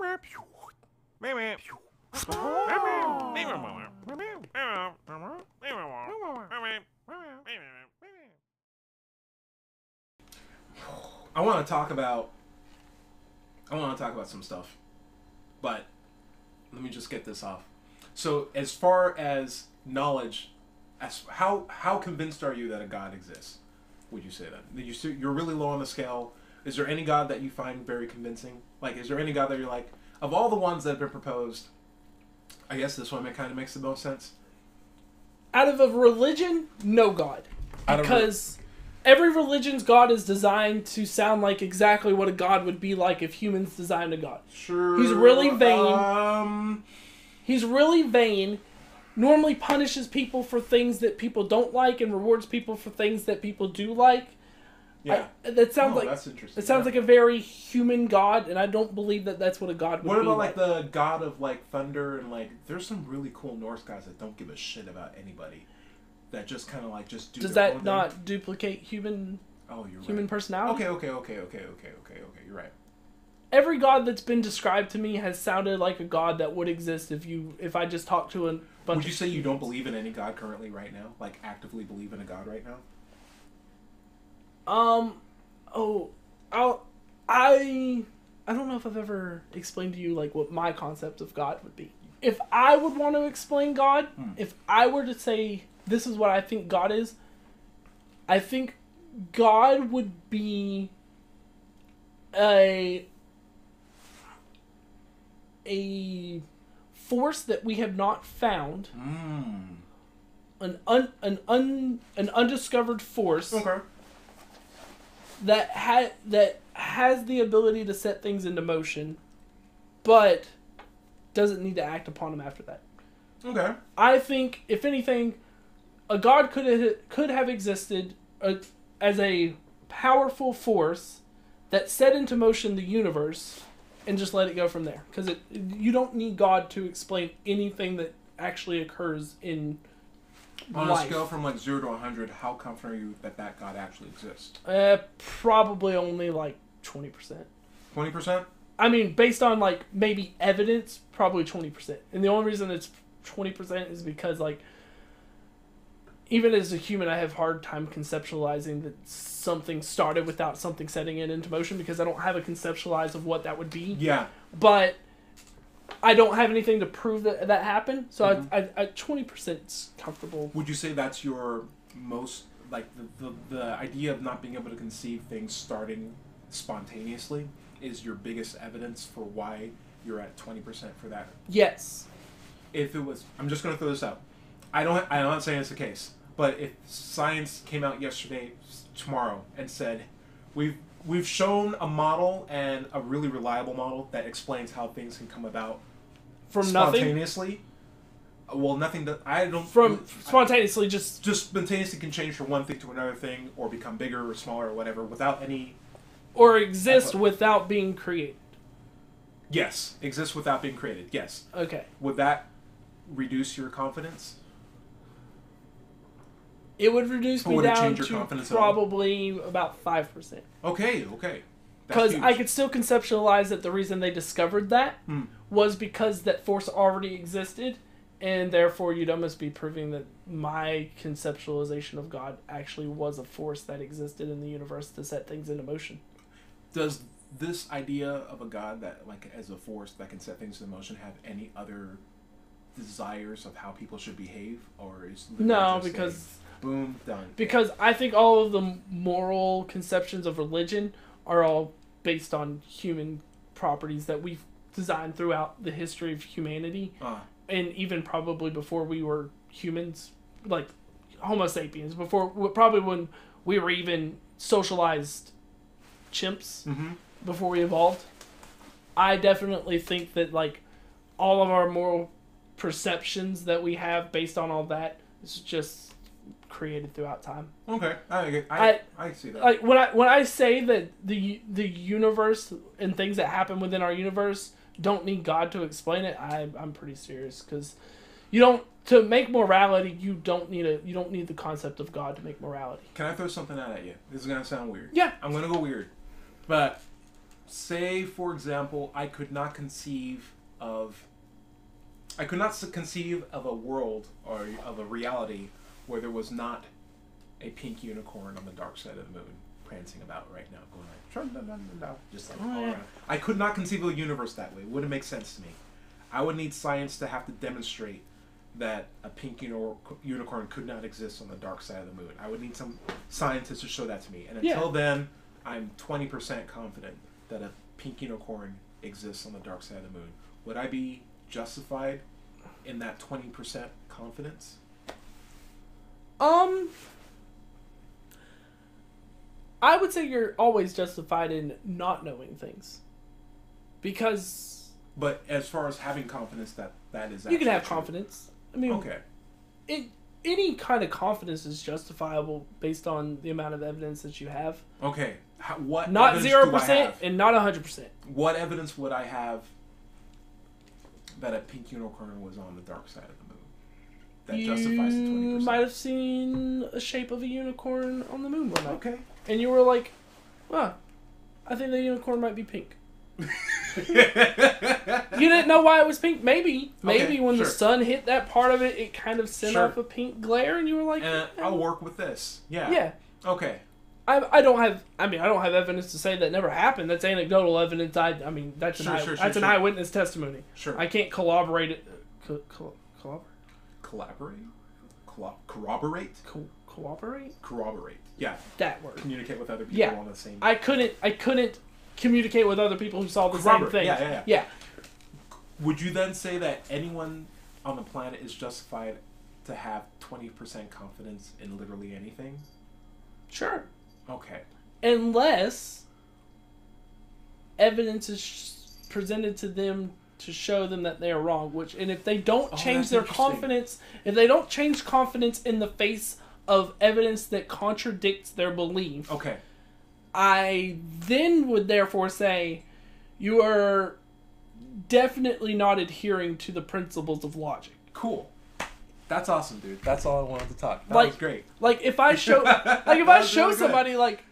I want to talk about some stuff, but let me just get this off. So as far as knowledge, as how convinced are you that a God exists? Would you say that you're really low on the scale? Is there any God that you find very convincing? Like, is there any God that you're like, of all the ones that have been proposed, I guess this one kind of makes the most sense? Out of a religion, no God. Because every religion's God is designed to sound like exactly what a God would be like if humans designed a God. Sure. He's really vain. He's really vain. Normally punishes people for things that people don't like and rewards people for things that people do like. Yeah. That sounds like a very human God, and I don't believe that that's what a God would be. What about like the God of like thunder and like? There's some really cool Norse guys that don't give a shit about anybody, that just kind of like just do. Does their that own not thing. Duplicate human? Oh, you're human right. Personality. Okay. You're right. Every God that's been described to me has sounded like a God that would exist if I just talked to a bunch. Would you say you don't believe in any God currently right now? Like actively believe in a God right now? I don't know if I've ever explained to you like what my concept of God would be. If I would want to explain God, if I were to say this is what I think God is, I think God would be a force that we have not found, an undiscovered force. Okay. That has the ability to set things into motion, but doesn't need to act upon them after that. Okay. I think, if anything, a God could have existed as a powerful force that set into motion the universe and just let it go from there. Because you don't need God to explain anything that actually occurs in On life. A scale from like 0 to 100, how confident are you that God actually exists? Probably only like 20%. 20%? I mean, based on like maybe evidence, probably 20%. And the only reason it's 20% is because like even as a human, I have hard time conceptualizing that something started without something setting it into motion because I don't have a conceptualize of what that would be. Yeah. But I don't have anything to prove that happened, so I 20%'s comfortable. Would you say that's your most, like, the idea of not being able to conceive things starting spontaneously is your biggest evidence for why you're at 20% for that? Yes. If it was, I'm just going to throw this out. I'm not saying it's the case, but if science came out tomorrow, and said, We've shown a model, and a really reliable model, that explains how things can come about from spontaneously. Nothing? Well, nothing that I don't... From spontaneously, Just spontaneously can change from one thing to another thing, or become bigger or smaller or whatever, without any... Or exist without being created. Yes. Exist without being created, yes. Okay. Would that reduce your confidence? It would reduce me down to probably about 5%. Okay. Because I could still conceptualize that the reason they discovered that was because that force already existed, and therefore you'd almost be proving that my conceptualization of God actually was a force that existed in the universe to set things into motion. Does this idea of a God that, like, as a force that can set things into motion have any other desires of how people should behave, or is no? Because boom, done. Because I think all of the moral conceptions of religion are all based on human properties that we've designed throughout the history of humanity. And even probably before we were humans, like Homo sapiens, probably when we were even socialized chimps, before we evolved. I definitely think that like all of our moral perceptions that we have based on all that is just created throughout time. Okay, I see that. Like when I say that the universe and things that happen within our universe don't need God to explain it, I'm pretty serious, because you don't to make morality you don't need the concept of God to make morality. Can I throw something out at you? This is gonna sound weird. Yeah, I'm gonna go weird, but Say, for example, I could not conceive of a world or of a reality where there was not a pink unicorn on the dark side of the moon prancing about right now, going like, just like all around. I could not conceive of a universe that way. It wouldn't make sense to me. I would need science to have to demonstrate that a pink unicorn could not exist on the dark side of the moon. I would need some scientists to show that to me. And until then, I'm 20% confident that a pink unicorn exists on the dark side of the moon. Would I be justified in that 20% confidence? I would say you're always justified in not knowing things, because. But as far as having confidence that that is, you can have confidence. I mean, okay, any kind of confidence is justifiable based on the amount of evidence that you have. Okay, what? Not 0% and not 100%. What evidence would I have that a pink unicorn was on the dark side of the moon? That you justifies the 20%. You might have seen a shape of a unicorn on the moon one night. Okay. And you were like, huh, I think the unicorn might be pink. You didn't know why it was pink? Maybe okay, when the sun hit that part of it, it kind of sent up a pink glare, and you were like, I'll work with this. Yeah. Yeah. Okay. I don't have evidence to say that never happened. That's anecdotal evidence. That's an eyewitness testimony. Sure. I can't corroborate it. Corroborate. Yeah. That word. Communicate with other people on the same. I couldn't communicate with other people who saw the same thing. Yeah. Would you then say that anyone on the planet is justified to have 20% confidence in literally anything? Sure. Okay. Unless evidence is presented to them to show them that they are wrong, and if they don't change their confidence, if they don't change confidence in the face of evidence that contradicts their belief, okay, I then would therefore say you are definitely not adhering to the principles of logic. Cool. That's awesome, dude. That's all I wanted to talk. That was great. Like if I show somebody like